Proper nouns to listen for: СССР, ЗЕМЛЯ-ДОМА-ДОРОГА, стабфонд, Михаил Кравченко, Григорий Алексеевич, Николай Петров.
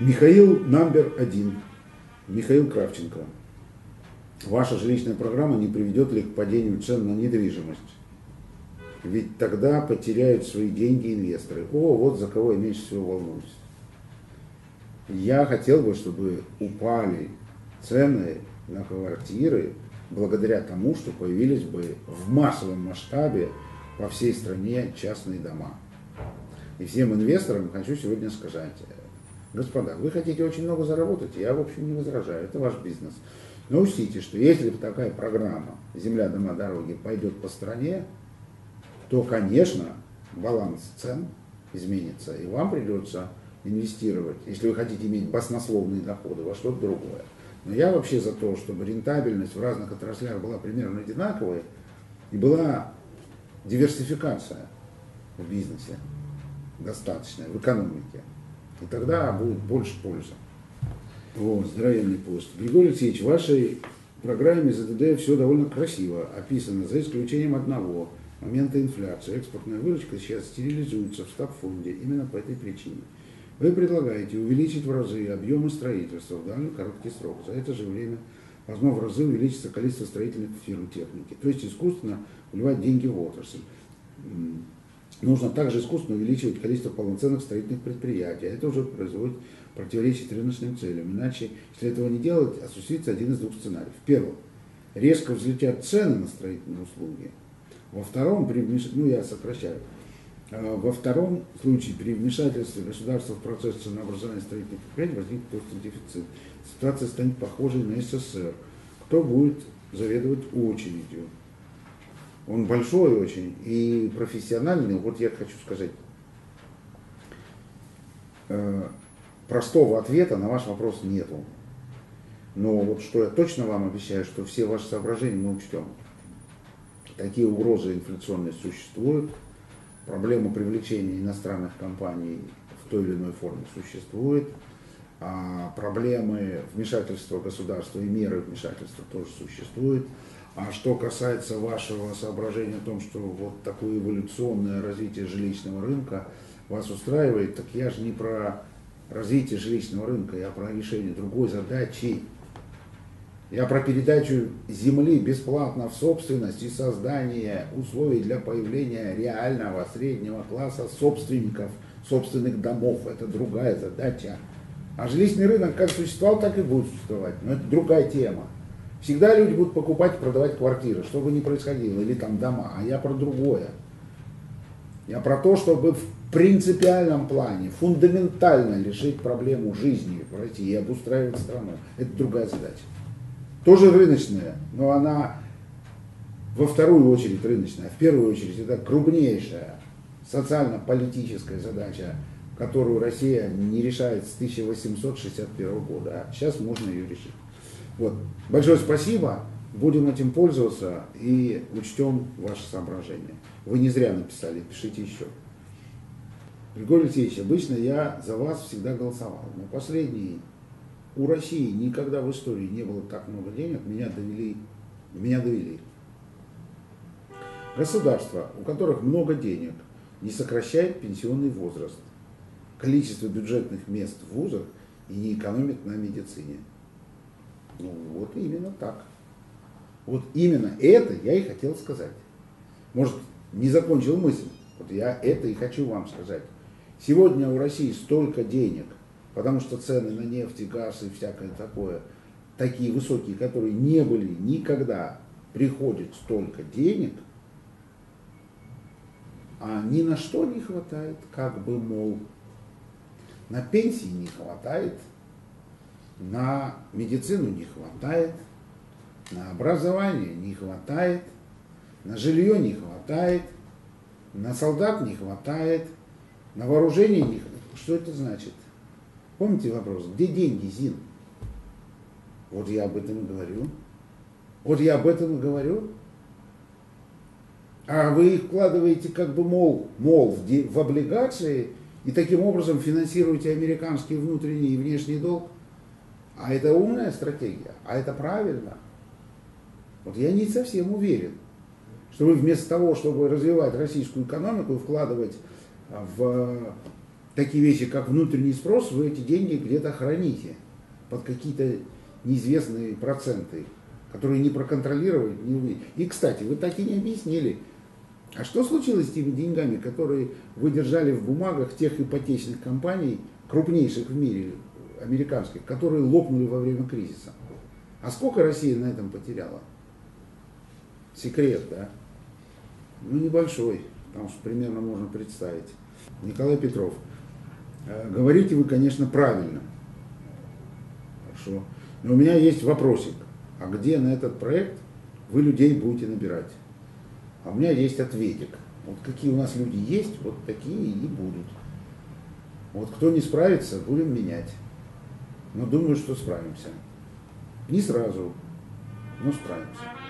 Михаил номер один, Михаил Кравченко. Ваша жилищная программа не приведет ли к падению цен на недвижимость? Ведь тогда потеряют свои деньги инвесторы. О, вот за кого я меньше всего волнуюсь. Я хотел бы, чтобы упали цены на квартиры благодаря тому, что появились бы в массовом масштабе по всей стране частные дома. И всем инвесторам хочу сегодня сказать: господа, вы хотите очень много заработать, я, в общем, не возражаю, это ваш бизнес. Но учтите, что если такая программа «Земля, дома, дороги» пойдет по стране, то, конечно, баланс цен изменится, и вам придется инвестировать, если вы хотите иметь баснословные доходы, во что-то другое. Но я вообще за то, чтобы рентабельность в разных отраслях была примерно одинаковой и была диверсификация в бизнесе достаточная, в экономике. И тогда будет больше пользы. Вот, здравоенный пост. Григорий Алексеевич, в вашей программе ЗДД все довольно красиво описано, за исключением одного момента инфляции. Экспортная выручка сейчас стерилизуется в стабфонде именно по этой причине. Вы предлагаете увеличить в разы объемы строительства в данный короткий срок. За это же время должно в разы увеличиться количество строительных фирм техники. То есть искусственно вливать деньги в отрасль. Нужно также искусственно увеличивать количество полноценных строительных предприятий. Это уже производит противоречие рыночным целям. Иначе, если этого не делать, осуществится один из двух сценариев. Первый. Резко взлетят цены на строительные услуги. Во втором, Во втором случае при вмешательстве государства в процесс ценообразования строительных предприятий возникнет просто дефицит. Ситуация станет похожей на СССР. Кто будет заведовать очередью? Он большой очень и профессиональный. Вот я хочу сказать, простого ответа на ваш вопрос нету. Но вот что я точно вам обещаю, что все ваши соображения мы учтем. Такие угрозы инфляционные существуют. Проблема привлечения иностранных компаний в той или иной форме существует. А проблемы вмешательства государства и меры вмешательства тоже существуют. А что касается вашего соображения о том, что вот такое эволюционное развитие жилищного рынка вас устраивает, так я же не про развитие жилищного рынка, я про решение другой задачи. Я про передачу земли бесплатно в собственность и создание условий для появления реального среднего класса собственников, собственных домов. Это другая задача. А жилищный рынок как существовал, так и будет существовать. Но это другая тема. Всегда люди будут покупать и продавать квартиры, что бы ни происходило, или там дома. А я про другое. Я про то, чтобы в принципиальном плане фундаментально решить проблему жизни в России и обустраивать страну. Это другая задача. Тоже рыночная, но она во вторую очередь рыночная. В первую очередь это крупнейшая социально-политическая задача, которую Россия не решает с 1861 года. А сейчас можно ее решить. Вот. Большое спасибо. Будем этим пользоваться и учтем ваши соображения. Вы не зря написали, пишите еще. Григорий Алексеевич, обычно я за вас всегда голосовал, но последний... У России никогда в истории не было так много денег, меня довели. Государства, у которых много денег, не сокращает пенсионный возраст, количество бюджетных мест в вузах и не экономит на медицине. Ну вот именно так. Вот именно это я и хотел сказать. Может, не закончил мысль, вот я это и хочу вам сказать. Сегодня у России столько денег, потому что цены на нефть, газ и всякое такое, такие высокие, которые не были никогда, приходит столько денег, а ни на что не хватает, как бы, мол, на пенсии не хватает, на медицину не хватает, на образование не хватает, на жилье не хватает, на солдат не хватает, на вооружение не хватает. Что это значит? Помните вопрос, где деньги, Зин? Вот я об этом и говорю. А вы их вкладываете, как бы, мол, в облигации и таким образом финансируете американский внутренний и внешний долг. А это умная стратегия, а это правильно. Вот я не совсем уверен, что вы вместо того, чтобы развивать российскую экономику и вкладывать в такие вещи, как внутренний спрос, вы эти деньги где-то храните под какие-то неизвестные проценты, которые не проконтролировать, не увидеть. И, кстати, вы так и не объяснили, а что случилось с теми деньгами, которые вы держали в бумагах тех ипотечных компаний, крупнейших в мире, американских, которые лопнули во время кризиса? А сколько Россия на этом потеряла? Секрет, да? Ну, небольшой, потому что примерно можно представить. Николай Петров, говорите вы, конечно, правильно. Хорошо. Но у меня есть вопросик. А где на этот проект вы людей будете набирать? А у меня есть ответик. Вот какие у нас люди есть, вот такие и будут. Вот кто не справится, будем менять. Но думаю, что справимся. Не сразу, но справимся.